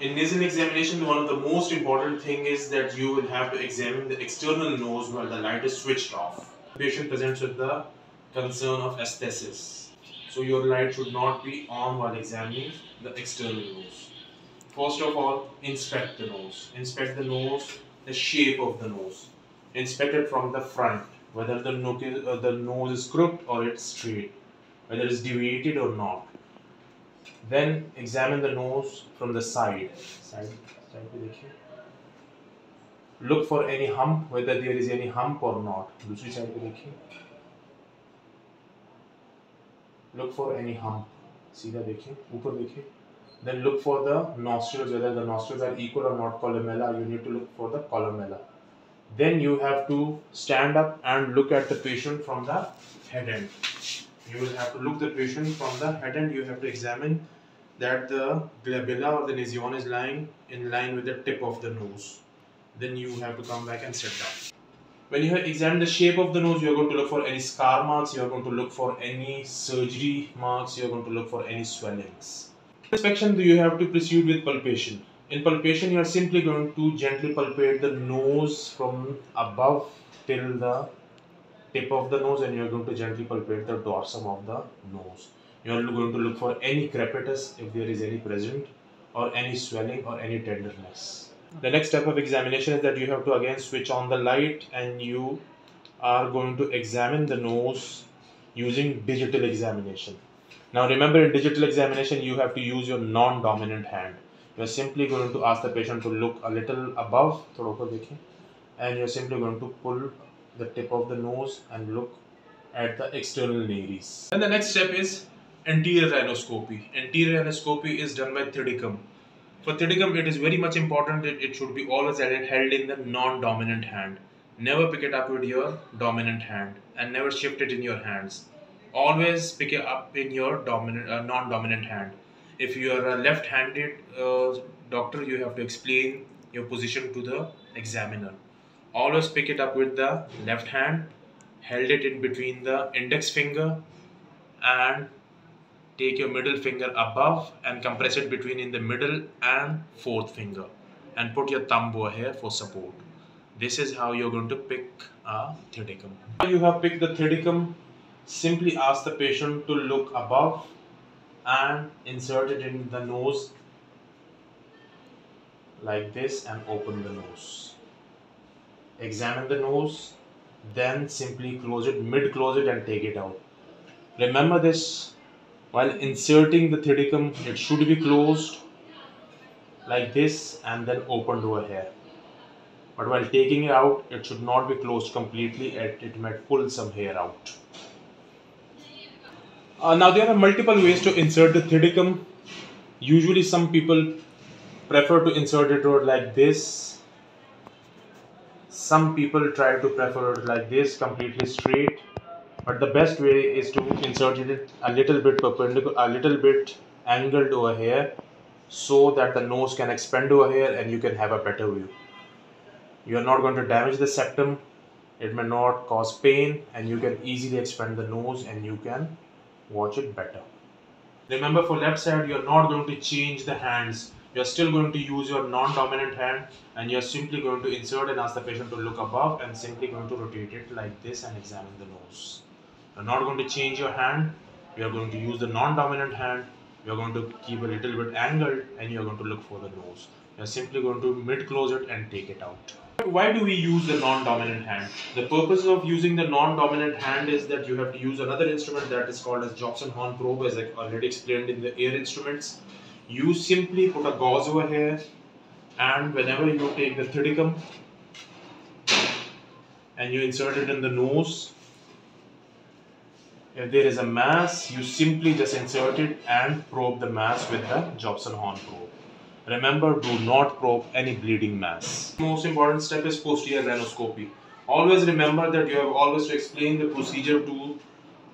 In nasal examination, one of the most important thing is that you will have to examine the external nose while the light is switched off. The patient presents with the concern of aesthesis. So your light should not be on while examining the external nose. First of all, inspect the nose. Inspect the nose, the shape of the nose. Inspect it from the front, whether the nose is crooked or it's straight, whether it's deviated or not. Then examine the nose from the side. Look for any hump, whether there is any hump or not. Look for any hump. Then look for the nostrils, whether the nostrils are equal or not. Columella, you need to look for the columella. Then you have to stand up and look at the patient from the head end. You will have to look the patient from the head end. You have to examine that the glabella or the nasion is lying in line with the tip of the nose. Then you have to come back and sit down. When you have examined the shape of the nose, you are going to look for any scar marks, you are going to look for any surgery marks, you are going to look for any swellings. Inspection you have to proceed with palpation. In palpation, you are simply going to gently palpate the nose from above till the tip of the nose, and you are going to gently palpate the dorsum of the nose. You are going to look for any crepitus if there is any present, or any swelling or any tenderness. The next step of examination is that you have to again switch on the light, and you are going to examine the nose using digital examination. Now remember, in digital examination you have to use your non-dominant hand. You are simply going to ask the patient to look a little above, and you are simply going to pull the tip of the nose and look at the external nares. And the next step is anterior rhinoscopy. Anterior rhinoscopy is done by Thudichum. For Thudichum, it is very much important that it should be always held in the non-dominant hand. Never pick it up with your dominant hand and never shift it in your hands. Always pick it up in your non-dominant hand. If you are a left-handed doctor, you have to explain your position to the examiner. Always pick it up with the left hand, held it in between the index finger, and take your middle finger above and compress it between in the middle and fourth finger, and put your thumb over here for support. This is how you're going to pick a Thudichum. After you have picked the Thudichum, simply ask the patient to look above and insert it in the nose like this and open the nose. Examine the nose, then simply close it, mid-close it, and take it out. Remember this, while inserting the Thudichum, it should be closed like this and then opened over here. But while taking it out, it should not be closed completely, it might pull some hair out. Now there are multiple ways to insert the Thudichum. Usually some people prefer to insert it like this. Some people try to prefer it like this, completely straight, but the best way is to insert it a little bit perpendicular, a little bit angled over here, so that the nose can expand over here and you can have a better view. You are not going to damage the septum, it may not cause pain, and you can easily expand the nose and you can watch it better. Remember, for left side you are not going to change the hands. You are still going to use your non-dominant hand, and you are simply going to insert and ask the patient to look above and simply going to rotate it like this and examine the nose. You are not going to change your hand. You are going to use the non-dominant hand. You are going to keep a little bit angled, and you are going to look for the nose. You are simply going to mid-close it and take it out. Why do we use the non-dominant hand? The purpose of using the non-dominant hand is that you have to use another instrument that is called as Jobson Horne probe, as I already explained in the ear instruments. You simply put a gauze over here, and whenever you take the Thudichum and you insert it in the nose, if there is a mass, you simply just insert it and probe the mass with the Jobson Horne probe. Remember, do not probe any bleeding mass. Most important step is posterior rhinoscopy. Always remember that you have always to explain the procedure to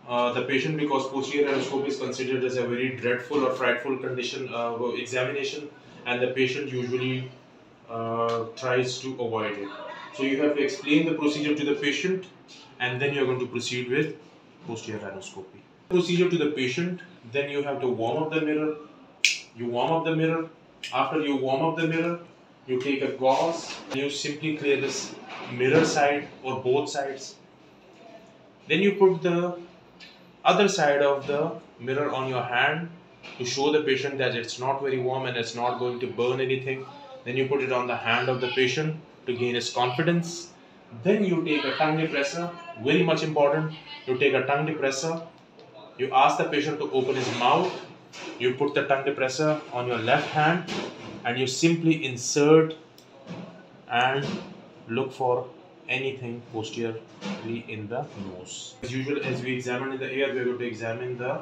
the patient, because posterior rhinoscopy is considered as a very dreadful or frightful condition examination, and the patient usually tries to avoid it. So you have to explain the procedure to the patient, and then you are going to proceed with posterior rhinoscopy. Procedure to the patient, then you have to warm up the mirror. You warm up the mirror, After you warm up the mirror, you take a gauze and you simply clear this mirror side or both sides. Then you put the other side of the mirror on your hand to show the patient that it's not very warm and it's not going to burn anything. Then you put it on the hand of the patient to gain his confidence. Then you take a tongue depressor, very much important. You take a tongue depressor, you ask the patient to open his mouth, you put the tongue depressor on your left hand and you simply insert and look for anything posteriorly in the nose. As usual, as we examine in the ear, we are going to examine the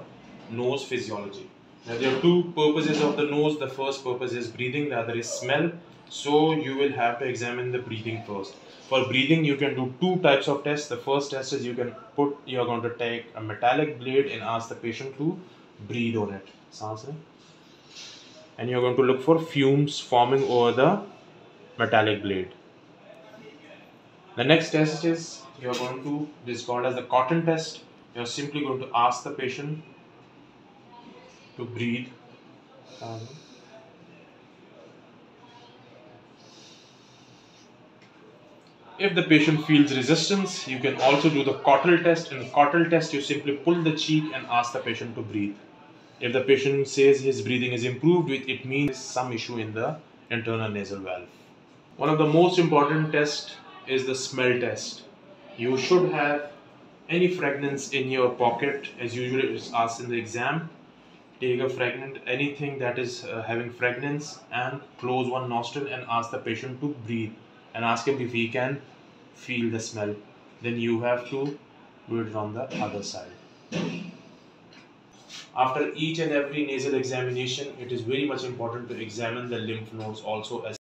nose physiology. Now there are two purposes of the nose. The first purpose is breathing, the other is smell. So you will have to examine the breathing first. For breathing, you can do two types of tests. The first test is you are going to take a metallic blade and ask the patient to breathe on it. And you are going to look for fumes forming over the metallic blade. The next test is this is called as the Cottle Test. You are simply going to ask the patient to breathe. If the patient feels resistance, you can also do the Cottle Test. In the Cottle Test, you simply pull the cheek and ask the patient to breathe. If the patient says his breathing is improved, it means some issue in the internal nasal valve. One of the most important tests is the smell test. You should have any fragrance in your pocket. As usual, it's asked in the exam. Take a fragrance, anything that is having fragrance, and close one nostril and ask the patient to breathe and ask him if he can feel the smell. Then you have to do it on the other side. After each and every nasal examination, it is very much important to examine the lymph nodes also as